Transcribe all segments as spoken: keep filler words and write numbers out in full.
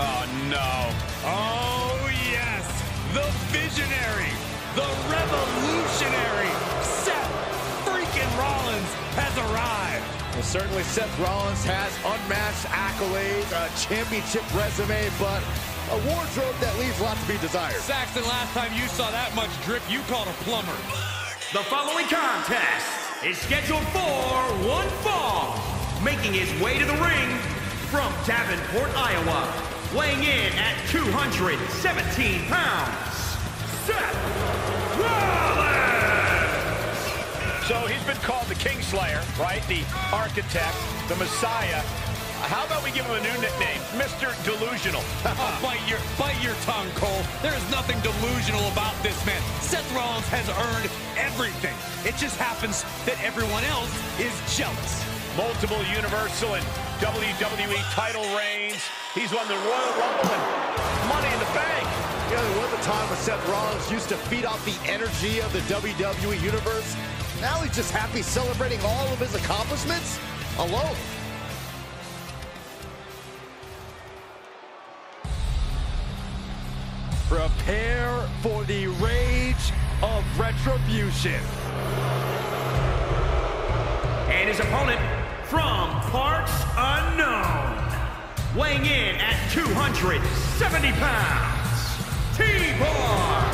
Oh, no. Oh, yes. The visionary, the revolutionary Seth freaking Rollins has arrived. Well, certainly Seth Rollins has unmatched accolades, a championship resume, but a wardrobe that leaves a lot to be desired. Saxton, last time you saw that much drip, you called a plumber. The following contest is scheduled for one fall. Making his way to the ring from Davenport, Iowa, weighing in at two hundred seventeen pounds, Seth Rollins! So he's been called the Kingslayer, right? The Architect, the Messiah. How about we give him a new nickname, Mister Delusional? Oh, bite your, bite your tongue, Cole. There is nothing delusional about this man. Seth Rollins has earned everything. It just happens that everyone else is jealous. Multiple Universal and W W E title reigns. He's won the Royal Rumble and Money in the Bank. You know, there was a time when Seth Rollins used to feed off the energy of the W W E Universe. Now he's just happy celebrating all of his accomplishments alone. Prepare for the rage of retribution. And his opponent from parts unknown, weighing in at two hundred seventy pounds, T-Bar.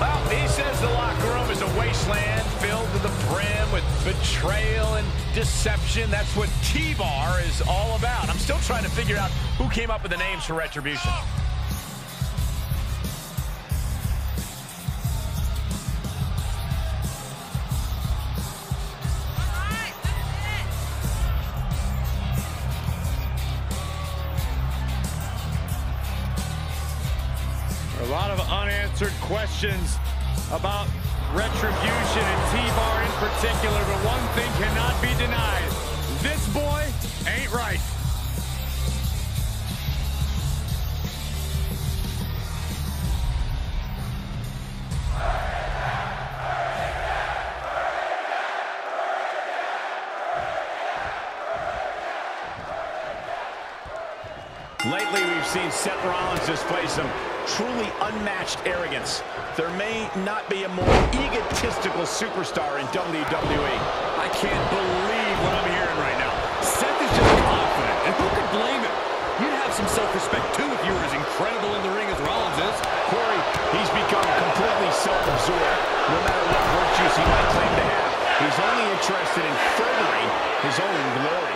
Well, he says the locker room is a wasteland filled to the brim with betrayal and deception. That's what T-Bar is all about. I'm still trying to figure out who came up with the names for Retribution. A lot of unanswered questions about Retribution and T-Bar in particular, but one thing cannot be denied. This boy ain't right. Lately, we've seen Seth Rollins display some truly unmatched arrogance. There may not be a more egotistical superstar in W W E. I can't believe what I'm hearing right now. Seth is just confident, and who could blame him? You'd have some self-respect, too, if you were as incredible in the ring as Rollins is. Corey, he's become completely self-absorbed. No matter what virtues he might claim to have, he's only interested in furthering his own glory.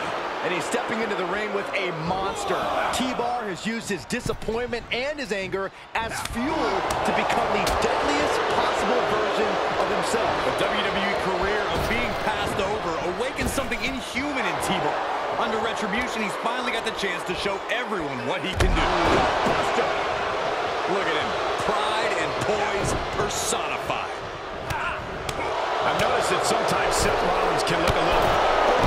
And he's stepping into the ring with a monster. T-Bar has used his disappointment and his anger as fuel to become the deadliest possible version of himself. The W W E career of being passed over awakens something inhuman in T-Bar. Under Retribution, he's finally got the chance to show everyone what he can do. Buster. Look at him. Pride and poise personified. I've noticed that sometimes Seth Rollins can look a little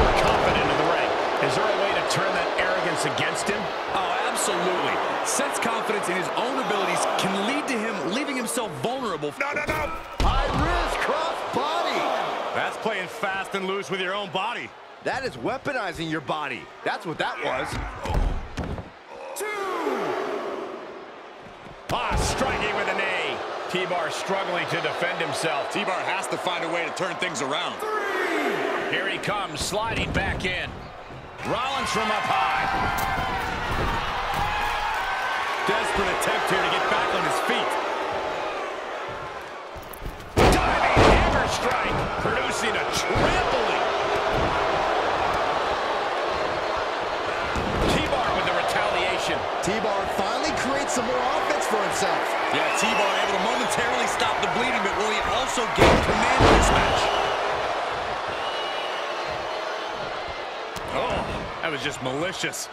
overconfident in the ring. Is there a way to turn that arrogance against him? Oh, absolutely. Seth's confidence in his own abilities can lead to him leaving himself vulnerable. No, no, no! High wrist, cross body! That's playing fast and loose with your own body. That is weaponizing your body. That's what that was. Two! Ah, striking with a knee. T-Bar struggling to defend himself. T-Bar has to find a way to turn things around. Three! Here he comes, sliding back in. Rollins from up high. Desperate attempt here to get back on his feet. Diving hammer strike, producing a trampling. T-Bar with the retaliation. T-Bar finally creates some more offense for himself. Yeah, T-Bar able to momentarily stop the bleeding, but will he also gain command in this match? That was just malicious.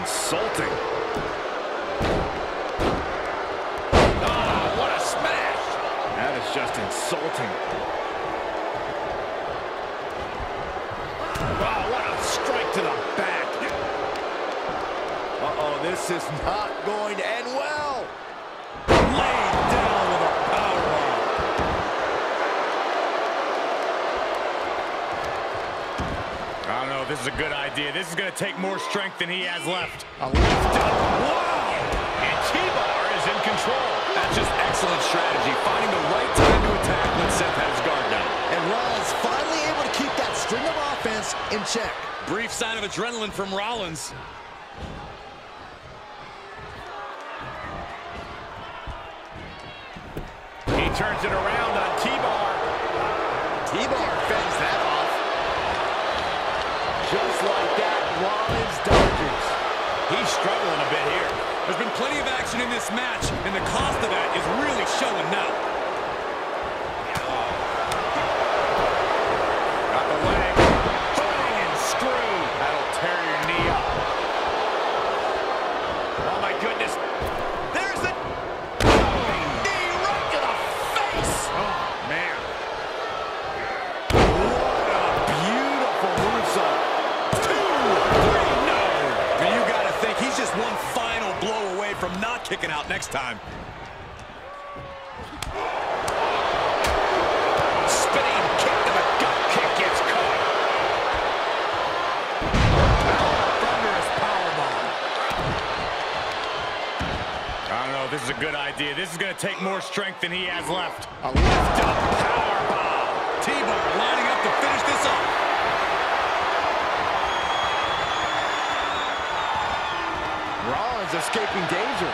Insulting. Oh, what a smash! That is just insulting. Oh, what a strike to the back. Uh-oh, this is not going to end well. Laid down with a powerbomb. I don't know if this is a good idea. This is going to take more strength than he has left. A lift up. Wow! in check. Brief sign of adrenaline from Rollins. He turns it around on T-Bar. T-Bar fends that off. Just like that, Rollins dodges. He's struggling a bit here. There's been plenty of action in this match, and the cost of that is really showing now. Got the leg. Bang and screw. That'll tear your knee up. Oh, my goodness. There's the knee right to the face. Oh, man. One final blow away from not kicking out next time. Spinning kick to the gut kick gets caught. Thunderous powerbomb. I don't know if this is a good idea. This is going to take more strength than he has left. A lift up powerbomb. T-Bar lining up to finish this off. Escaping danger.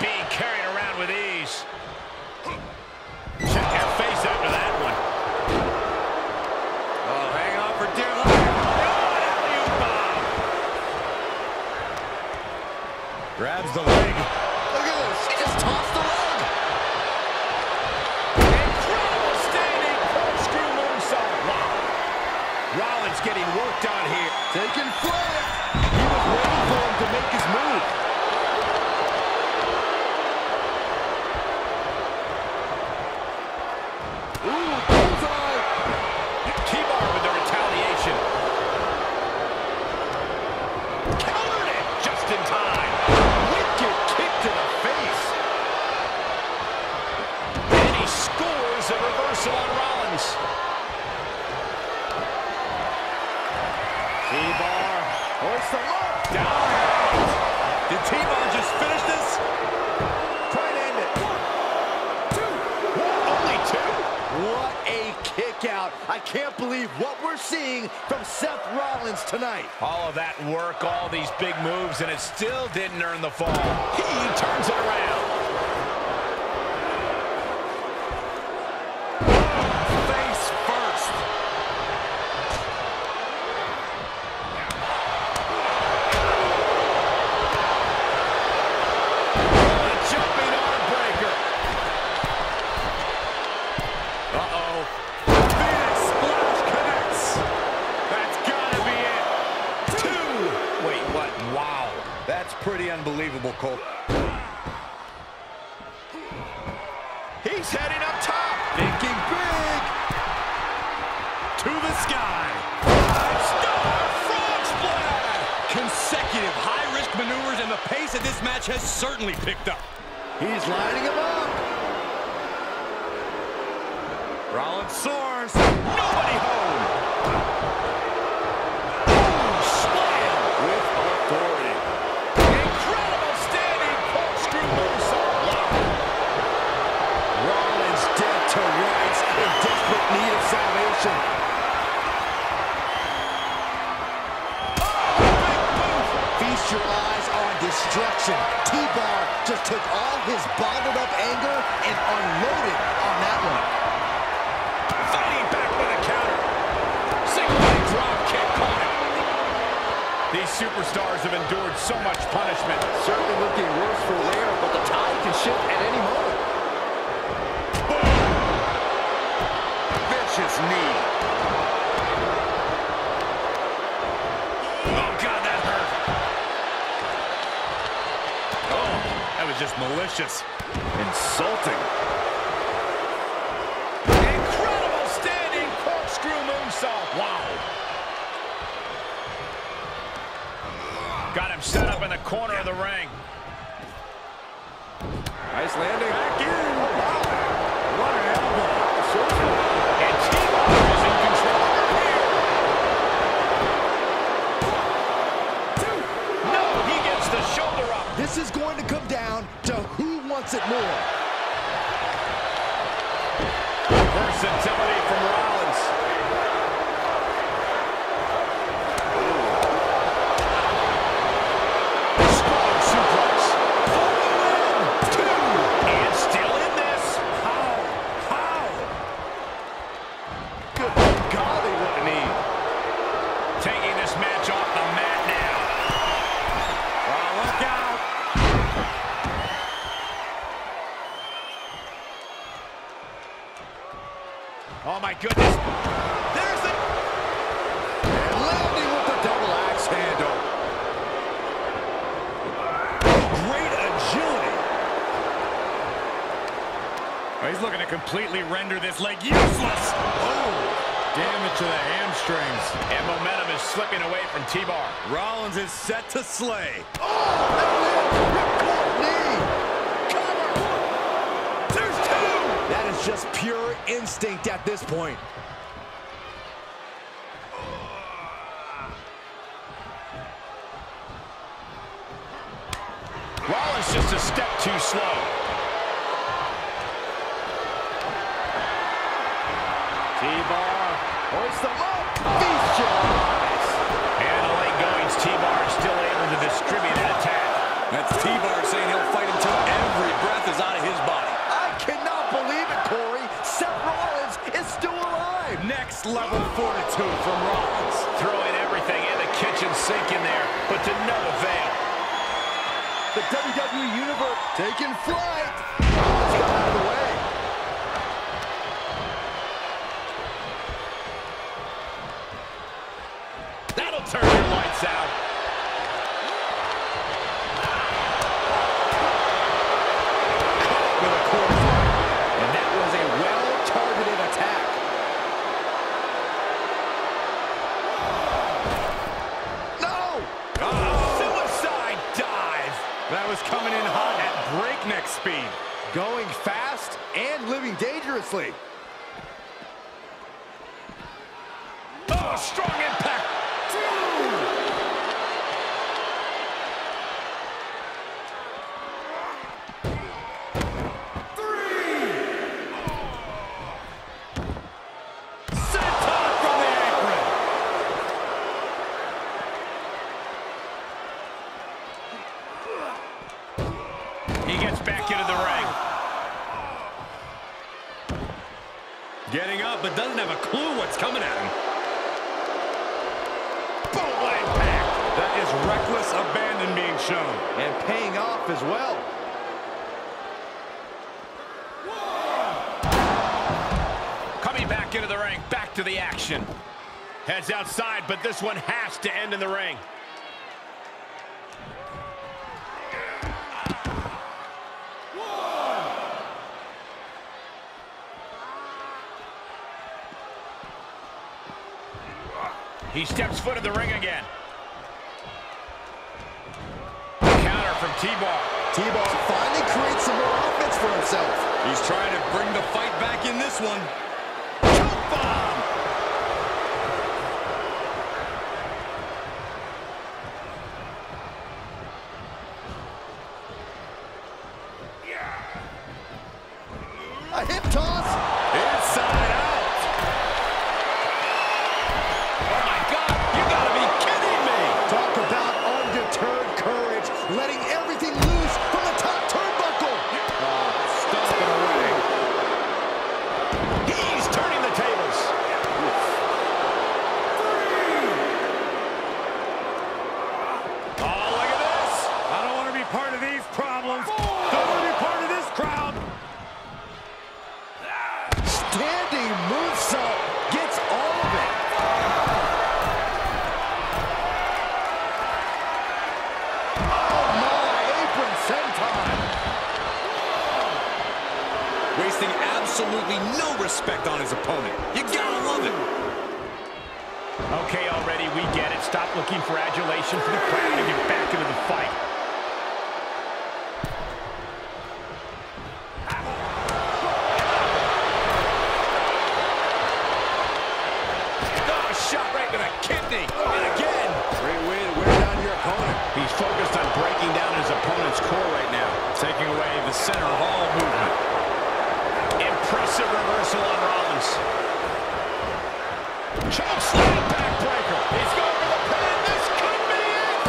Being carried around with ease. Check that face after that one. Oh, hang on for dear life. Oh, an alley-oop bomb. Grabs the leg. Look at this. He just tossed the leg. Incredible standing corkscrew moonsault. Wow. Rollins getting worked on here. Taking flight. Waiting for him to make his move. Ooh, bullseye! T-Bar with the retaliation. Countered it just in time. Wicked kick to the face. And he scores a reversal on Rollins. T-Bar, hoist the mark. Down. Did T-Bar just finish this? Try to end it. One, two, one. Only two? What a kick out. I can't believe what we're seeing from Seth Rollins tonight. All of that work, all these big moves, and it still didn't earn the fall. He turns it around. Pretty unbelievable, Cole. He's heading up top. Thinking big. To the sky. Five-star frog splash. Consecutive high-risk maneuvers, and the pace of this match has certainly picked up. He's lining him up. Rollins soars. Nobody home. Your eyes on destruction. T-Bar just took all his bottled up anger and unloaded on that one. Fighting back with a counter. Single leg drop kick caught him. These superstars have endured so much punishment. Certainly looking worse for wear, but the tide can shift at any moment. Boom! Vicious knee. Oh, God, that hurt. That was just malicious. Insulting. Incredible standing corkscrew moonsault. Wow. Got him set up in the corner of the ring. Nice landing. Back in. Wow. What an elbow. And T-Bar is in control. Two. No, he gets the shoulder up. This is going to come down to who wants it more. Versatility from Rollins. Oh my goodness. There's the... landing with the double axe handle. Great agility. Oh, he's looking to completely render this leg useless. Oh. Damage to the hamstrings. And momentum is slipping away from T-Bar. Rollins is set to slay. Oh, that is a cover. There's two. That is just pure instinct at this point. Rollins just a step too slow. T-Bar hoists them up. Feature. And the late goings, T-Bar is still able to distribute an attack. That's T-Bar saying he'll fight until every breath is out of his body. I cannot believe it, Corey. Seth Rollins is still alive. Next level fortitude from Rollins. Throwing everything in the kitchen sink in there, but to no avail. The W W E Universe taking flight. Rollins got out of the way. Turn your lights out. With a clothesline. And that was a well-targeted attack. No! Oh, suicide dive. That was coming in hot at breakneck speed. Going fast and living dangerously. Oh, strong impact. He gets back into the ring. Getting up, but doesn't have a clue what's coming at him. Boom! What impact! That is reckless abandon being shown. And paying off as well. Whoa. Coming back into the ring, back to the action. Heads outside, but this one has to end in the ring. He steps foot in the ring again. Counter from T-Bar. T-Bar finally creates some more offense for himself. He's trying to bring the fight back in this one. Jump bomb! Yeah. A hip toss. Inside out. Letting everything loose from the top turnbuckle. Oh, stomping away. He's turning the tables. Three. Oh, look at this. I don't want to be part of these problems. Four. Don't want to be part of this crowd. Standing movesault gets all of it. Wasting absolutely no respect on his opponent. You gotta love it. Okay, already we get it. Stop looking for adulation from the crowd and get back into the fight. Oh, shot right to the kidney. And again. Great way to wear down your opponent. He's focused on breaking down his opponent's core right now, taking away the center of all movement. Impressive reversal on Rollins. Choke slam backbreaker. He's going for the pin. This could be it.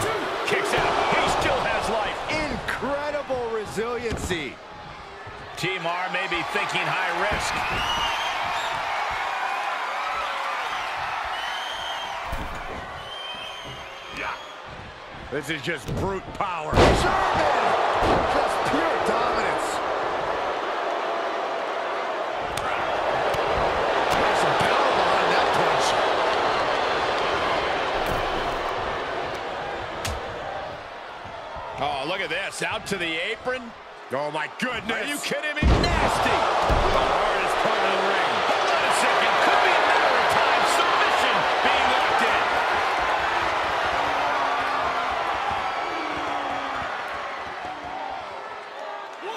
Two. Kicks out. He still has life. Incredible resiliency. Team R may be thinking high risk. Yeah. This is just brute power. Sherman. Just pure dominance. at this. Out to the apron. Oh, my goodness. Are you kidding me? Nasty. The hardest part of the ring. Hold on a second. Could be a matter of time. Submission being locked in. Whoa.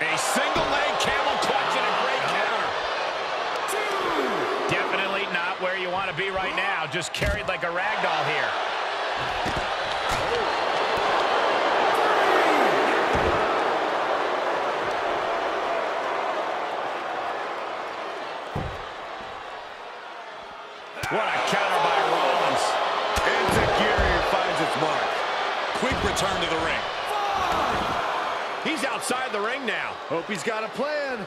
A single leg camel clutch and a great counter. Two. Definitely not where you want to be right now. Just carried like a ragdoll here. What a counter by Rollins. And Zagiri finds its mark. Quick return to the ring. He's outside the ring now. Hope he's got a plan.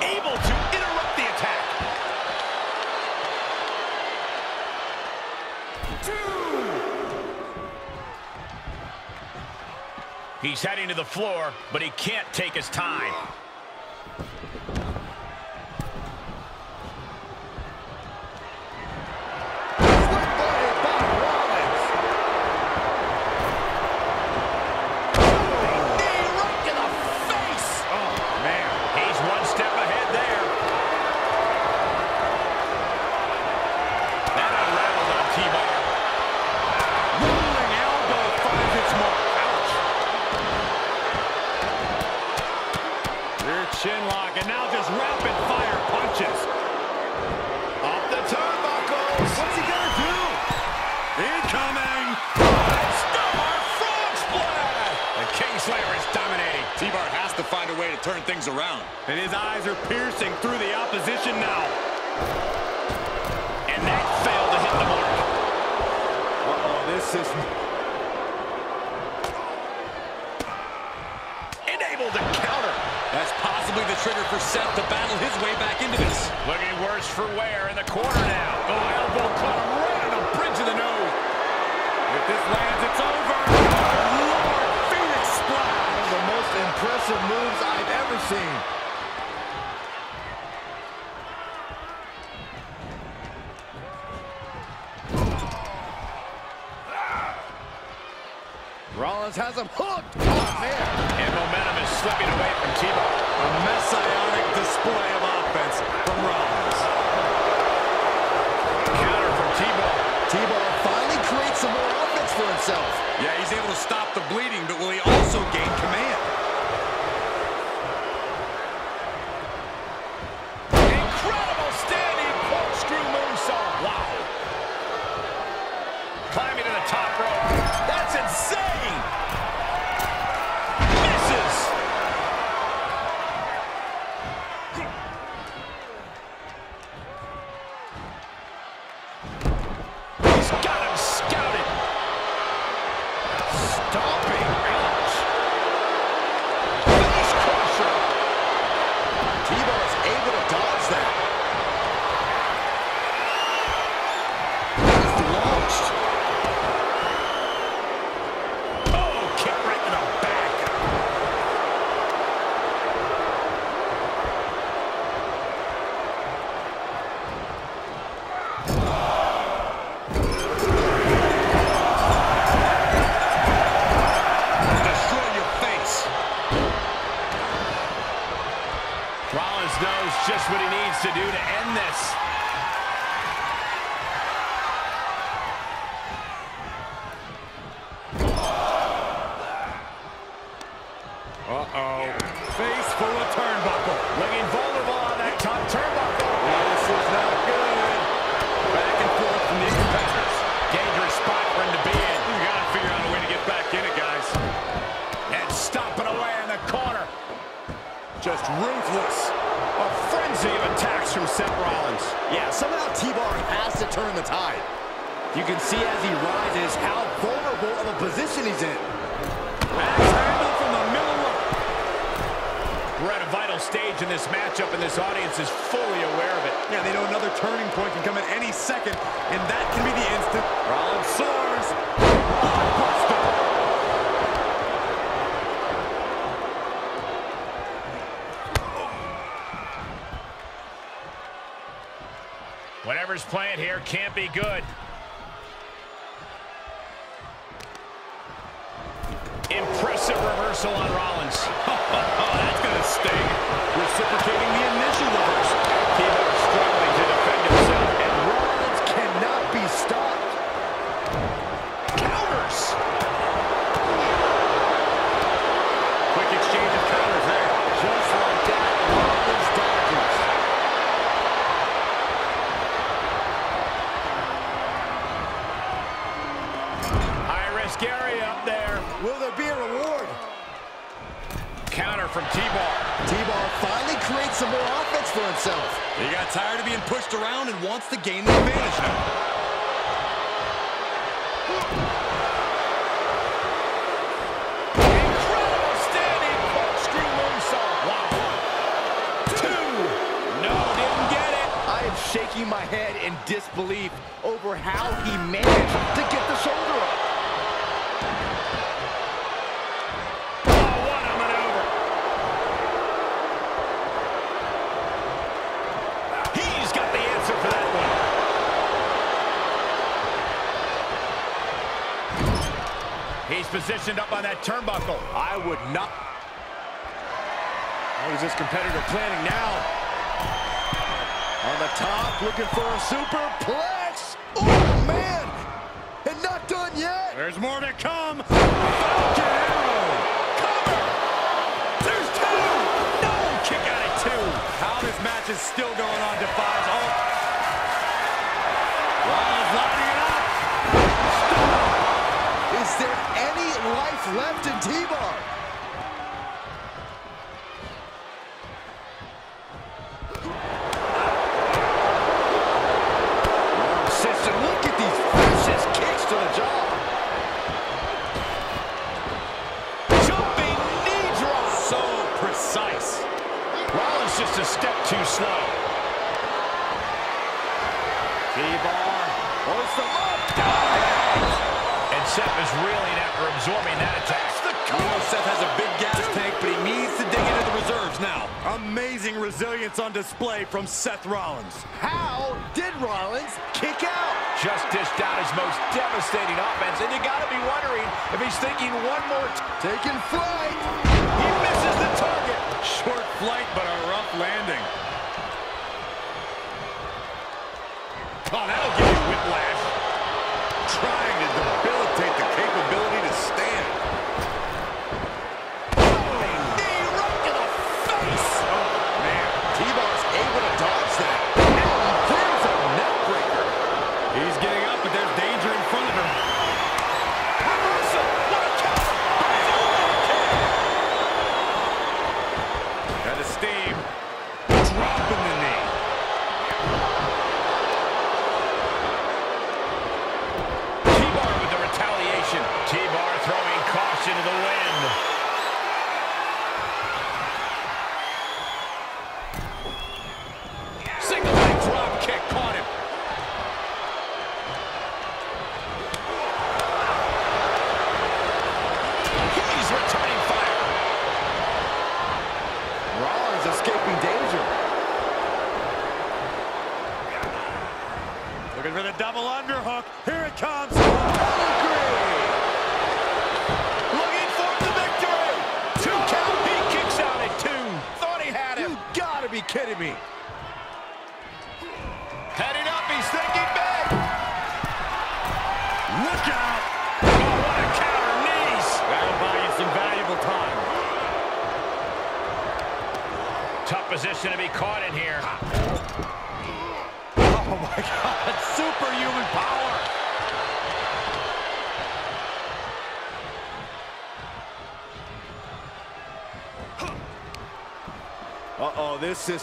Able to interrupt the attack. Two. He's heading to the floor, but he can't take his time. Kingslayer is dominating. T-Bar has to find a way to turn things around. And his eyes are piercing through the opposition now. And that failed to hit the mark. Uh-oh, this is... Enabled to counter. That's possibly the trigger for Seth to battle his way back into this. Looking worse for wear in the corner now. Oh, elbow club right on the bridge of the nose. If this lands, it's over. One of the most impressive moves I've ever seen. Rollins has him hooked. Oh, man. And momentum is slipping away from T-Bar. A messianic display of offense from Rollins. Counter from T-Bar. T-Bar finally creates some more offense for himself. Yeah, he's able to stop the bleeding, but will he also gain command? Incredible standing corkscrew moonsault. Wow. Climbing to the top rope. That's insane. Misses. He's got him scouted. Stomping. Ouch. Face crusher. T-Bar is able to dodge that. He's launched. Oh, kick right in the back. Rollins knows just what he needs to do to end this. Uh-oh. Face full of turnbuckle. Looking vulnerable on that top turnbuckle. Yeah, this is not good. Back and forth from these competitors. Dangerous spot for him to be in. We've got to figure out a way to get back in it, guys. And stomping away in the corner. Just ruthless. A frenzy of attacks from Seth Rollins. Yeah, somehow T-Bar has to turn the tide. You can see as he rises how vulnerable of a position he's in. Max Handle from the middle rope. We're at a vital stage in this matchup, and this audience is fully aware of it. Yeah, they know another turning point can come at any second, and that can be the instant. Rollins soars. Blockbuster. T-Bar's plan here can't be good. Impressive reversal on Rollins. Oh, that's going to sting. Reciprocating the initial reversal. T-Bar struggling to defend himself, and Rollins cannot be stopped. Counters. Quick exchange of counters there. Just like that, Rollins dodges. High-risk area up there. Will there be a reward? Counter from T-Bar. T-Bar finally creates some more offense for himself. He got tired of being pushed around and wants to gain the advantage now. Incredible standing corkscrew moonsault. One, two. No, didn't get it. I am shaking my head in disbelief over how he managed to get the shoulder up. He's positioned up on that turnbuckle. I would not. What is this competitor planning now? On the top, looking for a superplex. Oh, man. And not done yet. There's more to come. Falcon Arrow. Cover. There's two. No, kick out at two. How this match is still going on defies all. Rollins lighting it up. Stop. Is there any life left in T-Bar? Sister, look at these vicious kicks to the jaw. Jumping knee drop. So precise. Rollins just a step too slow. T-Bar holds them up. Dives. And Seth is reeling after absorbing that attack. The you know Seth has a big gas tank, but he needs to dig into the reserves now. Amazing resilience on display from Seth Rollins. How did Rollins kick out? Just dished out his most devastating offense, and you gotta be wondering if he's thinking one more time. Taking flight. He misses the target. Short flight, but a rough landing. Oh, that'll give you whiplash. Trying to debilitate the capability to stand. Throwing knee right to the face. Oh, man. T-Bar's able to dodge that. Now he clears a neck breaker. He's getting up, but there's danger in front of him. Reversal. What a counter. Got the steam. Dropping the knee. T-Bar throwing caution to the wind. Yeah. Single leg drop kick caught him. He's returning fire. Rollins escaping danger. Yeah. Looking for the double underhook. Here it comes. Kidding me. Heading up, he's thinking big. Look out. Oh, what a counter, knees. That'll buy you some valuable time. Tough position to be caught in here. Oh, my God. Superhuman power. Uh-oh, this is...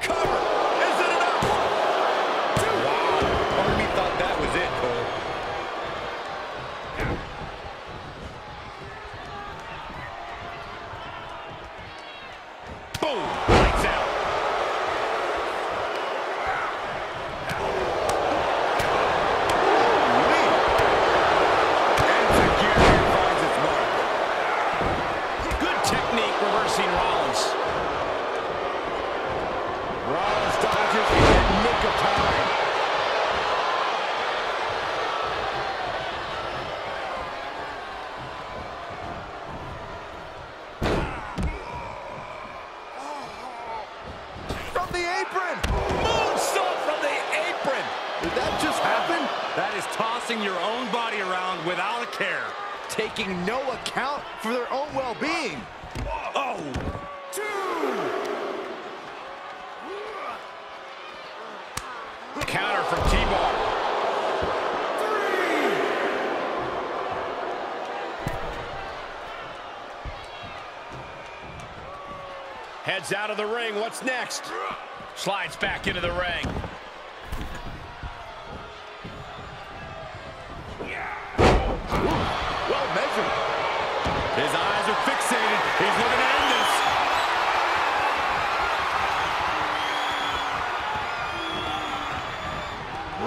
Cover! Is it enough? Two. Wow, Harvey thought that was it, Cole. Boom! Lights out. Reversing Rollins. the apron. Moonsault from the apron. Did that just happen? That is tossing your own body around without a care. Taking no account for their own well-being. Oh. Two. Counter from T-Bar. Three. Heads out of the ring. What's next? Slides back into the ring. His eyes are fixated. He's looking to end this.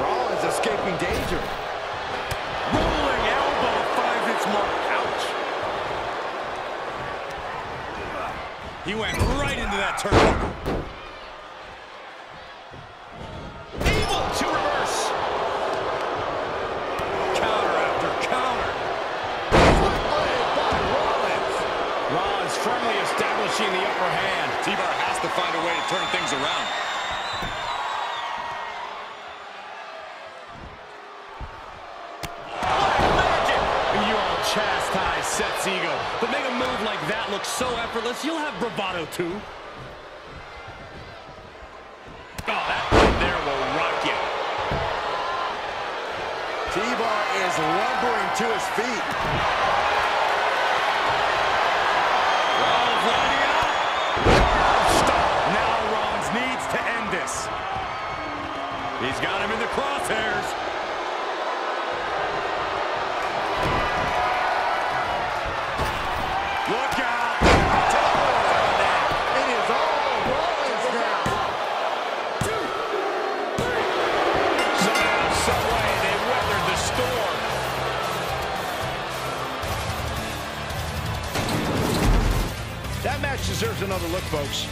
Rollins escaping danger. Rolling elbow finds its mark. Ouch. He went right into that turtle. Able to reverse. Counter after counter. Firmly establishing the upper hand. T-Bar has to find a way to turn things around. Like magic! And you all chastise Seth's ego. But make a move like that look so effortless, you'll have bravado too. Oh, that right there will rock you. T-Bar is lumbering to his feet. He's got him in the crosshairs. Look out! It is all Rollins now. Two, three. Somehow, some way, they weathered the storm. That match deserves another look, folks.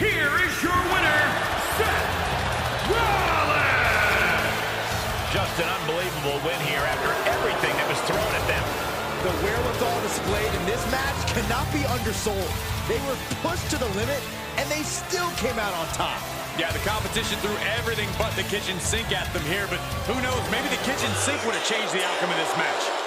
Here is your winner, Seth Rollins! Just an unbelievable win here after everything that was thrown at them. The wherewithal displayed in this match cannot be undersold. They were pushed to the limit, and they still came out on top. Yeah, the competition threw everything but the kitchen sink at them here, but who knows, maybe the kitchen sink would have changed the outcome of this match.